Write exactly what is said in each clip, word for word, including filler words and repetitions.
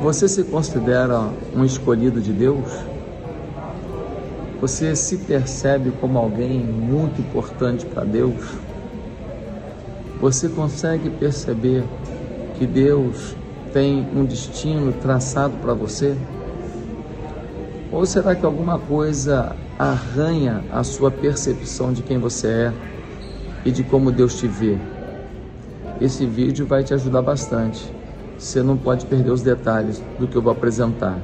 Você se considera um escolhido de Deus? Você se percebe como alguém muito importante para Deus? Você consegue perceber que Deus tem um destino traçado para você? Ou será que alguma coisa arranha a sua percepção de quem você é e de como Deus te vê? Esse vídeo vai te ajudar bastante. Você não pode perder os detalhes do que eu vou apresentar.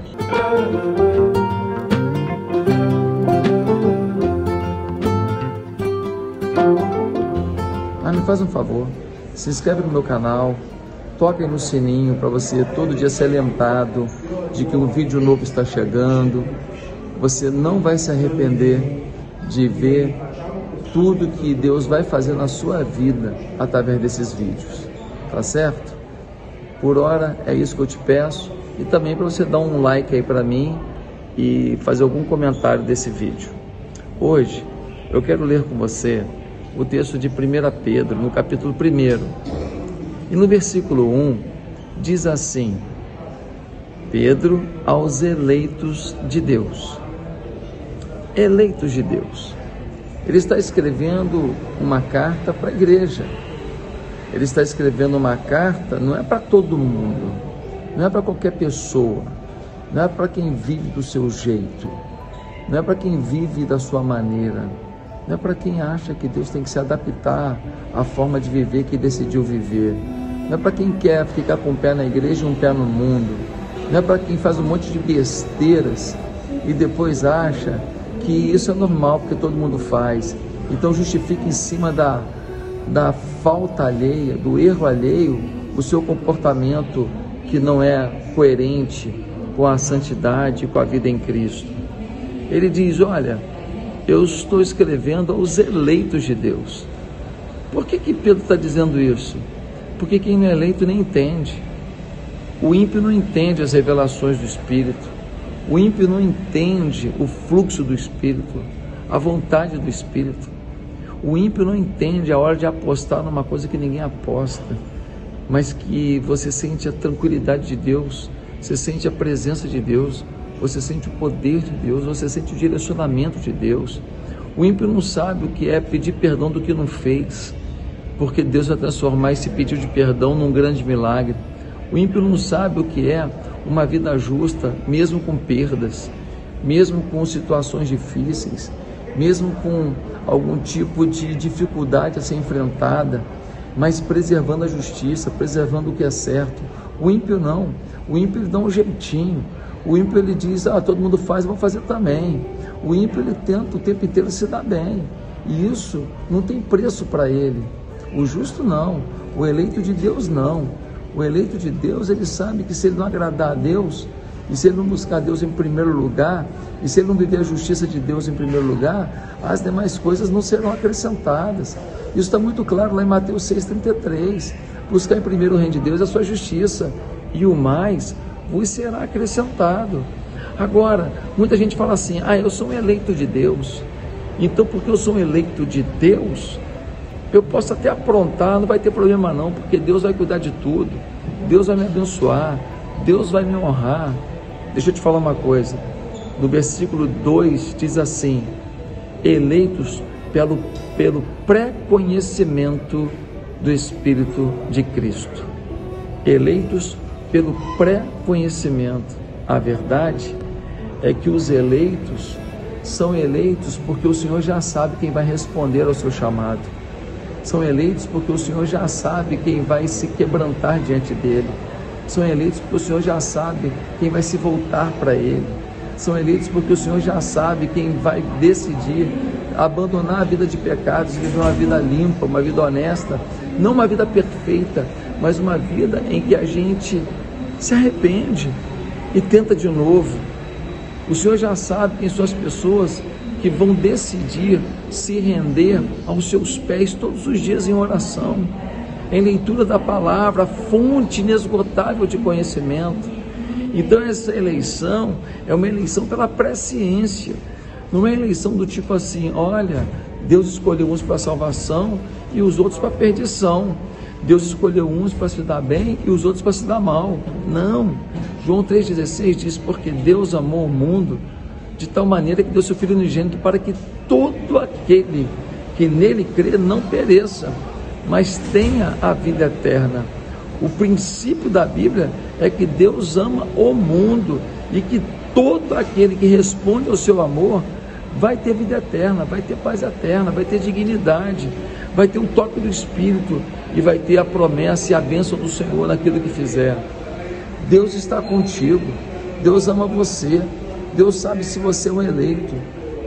Mas me faz um favor, se inscreve no meu canal, toque no sininho para você todo dia ser lembrado de que um vídeo novo está chegando. Você não vai se arrepender de ver tudo que Deus vai fazer na sua vida através desses vídeos, tá certo? Por hora é isso que eu te peço, e também para você dar um like aí para mim e fazer algum comentário desse vídeo. Hoje eu quero ler com você o texto de primeira Pedro, no capítulo primeiro. E no versículo um, diz assim: Pedro aos eleitos de Deus. Eleitos de Deus. Ele está escrevendo uma carta para a igreja. Ele está escrevendo uma carta, não é para todo mundo, não é para qualquer pessoa, não é para quem vive do seu jeito, não é para quem vive da sua maneira, não é para quem acha que Deus tem que se adaptar à forma de viver que decidiu viver. Não é para quem quer ficar com um pé na igreja e um pé no mundo. Não é para quem faz um monte de besteiras e depois acha que isso é normal porque todo mundo faz. Então justifica em cima da, da falta alheia, do erro alheio, o seu comportamento que não é coerente com a santidade, com a vida em Cristo. Ele diz, olha, eu estou escrevendo aos eleitos de Deus. Por que que Pedro está dizendo isso? Porque quem não é eleito nem entende. O ímpio não entende as revelações do Espírito. O ímpio não entende o fluxo do Espírito, a vontade do Espírito. O ímpio não entende a hora de apostar numa coisa que ninguém aposta, mas que você sente a tranquilidade de Deus, você sente a presença de Deus, você sente o poder de Deus, você sente o direcionamento de Deus. O ímpio não sabe o que é pedir perdão do que não fez, porque Deus vai transformar esse pedido de perdão num grande milagre. O ímpio não sabe o que é uma vida justa, mesmo com perdas, mesmo com situações difíceis, mesmo com algum tipo de dificuldade a ser enfrentada, mas preservando a justiça, preservando o que é certo. O ímpio não, o ímpio ele dá um jeitinho. O ímpio ele diz, ah, todo mundo faz, eu vou fazer também. O ímpio ele tenta o tempo inteiro se dar bem, e isso não tem preço para ele. O justo não, o eleito de Deus não. O eleito de Deus ele sabe que se ele não agradar a Deus, e se ele não buscar Deus em primeiro lugar, e se ele não viver a justiça de Deus em primeiro lugar, as demais coisas não serão acrescentadas. Isso está muito claro lá em Mateus seis, trinta e três, buscar em primeiro o reino de Deus, a sua justiça, e o mais vos será acrescentado. Agora, muita gente fala assim, ah, eu sou um eleito de Deus, então porque eu sou um eleito de Deus, eu posso até aprontar, não vai ter problema não, porque Deus vai cuidar de tudo, Deus vai me abençoar, Deus vai me honrar. Deixa eu te falar uma coisa, no versículo dois diz assim, eleitos pelo, pelo pré-conhecimento do Espírito de Cristo, eleitos pelo pré-conhecimento. A verdade é que os eleitos são eleitos porque o Senhor já sabe quem vai responder ao seu chamado. São eleitos porque o Senhor já sabe quem vai se quebrantar diante dele. São eleitos porque o Senhor já sabe quem vai se voltar para ele. São eleitos porque o Senhor já sabe quem vai decidir abandonar a vida de pecados, viver uma vida limpa, uma vida honesta, não uma vida perfeita, mas uma vida em que a gente se arrepende e tenta de novo. O Senhor já sabe quem são as pessoas que vão decidir se render aos seus pés todos os dias em oração, em leitura da palavra, fonte inesgotável de conhecimento. Então essa eleição é uma eleição pela presciência, não é eleição do tipo assim, olha, Deus escolheu uns para salvação e os outros para perdição. Deus escolheu uns para se dar bem e os outros para se dar mal. Não, João três dezesseis diz, porque Deus amou o mundo de tal maneira que deu seu Filho unigênito para que todo aquele que nele crê não pereça, mas tenha a vida eterna. O princípio da Bíblia é que Deus ama o mundo e que todo aquele que responde ao seu amor vai ter vida eterna, vai ter paz eterna, vai ter dignidade, vai ter um toque do Espírito e vai ter a promessa e a bênção do Senhor naquilo que fizer. Deus está contigo, Deus ama você, Deus sabe se você é um eleito,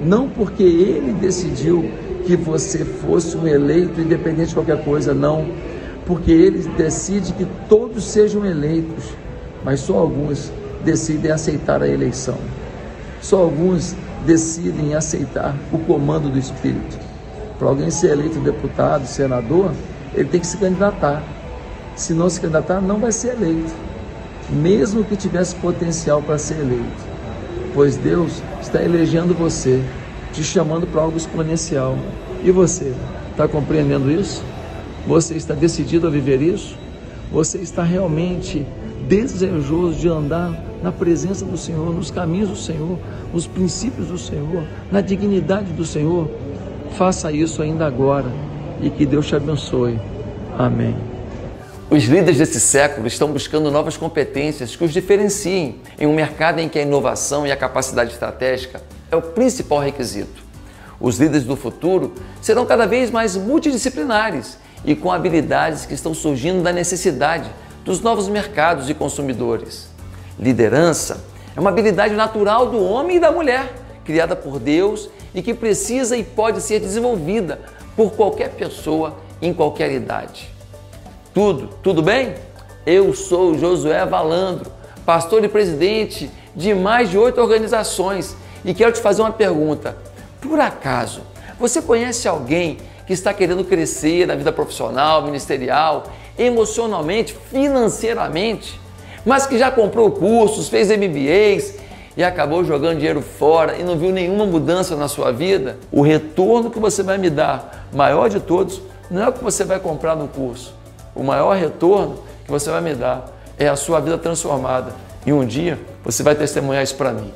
não porque Ele decidiu que você fosse um eleito, independente de qualquer coisa, não, porque Ele decide que todos sejam eleitos, mas só alguns decidem aceitar a eleição, só alguns decidem aceitar o comando do Espírito. Para alguém ser eleito deputado, senador, ele tem que se candidatar, se não se candidatar, não vai ser eleito, mesmo que tivesse potencial para ser eleito, pois Deus está elegendo você, te chamando para algo exponencial. E você, está compreendendo isso? Você está decidido a viver isso? Você está realmente desejoso de andar na presença do Senhor, nos caminhos do Senhor, nos princípios do Senhor, na dignidade do Senhor? Faça isso ainda agora e que Deus te abençoe. Amém. Os líderes desse século estão buscando novas competências que os diferenciem em um mercado em que a inovação e a capacidade estratégica é o principal requisito. Os líderes do futuro serão cada vez mais multidisciplinares e com habilidades que estão surgindo da necessidade dos novos mercados e consumidores. Liderança é uma habilidade natural do homem e da mulher, criada por Deus e que precisa e pode ser desenvolvida por qualquer pessoa em qualquer idade. Tudo, tudo bem? Eu sou Josué Valandro, pastor e presidente de mais de oito organizações e quero te fazer uma pergunta. Por acaso, você conhece alguém que está querendo crescer na vida profissional, ministerial, emocionalmente, financeiramente, mas que já comprou cursos, fez M B As e acabou jogando dinheiro fora e não viu nenhuma mudança na sua vida? O retorno que você vai me dar, maior de todos, não é o que você vai comprar no curso. O maior retorno que você vai me dar é a sua vida transformada. E um dia você vai testemunhar isso para mim.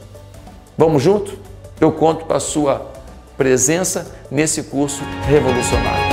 Vamos junto? Eu conto com a sua presença nesse curso revolucionário.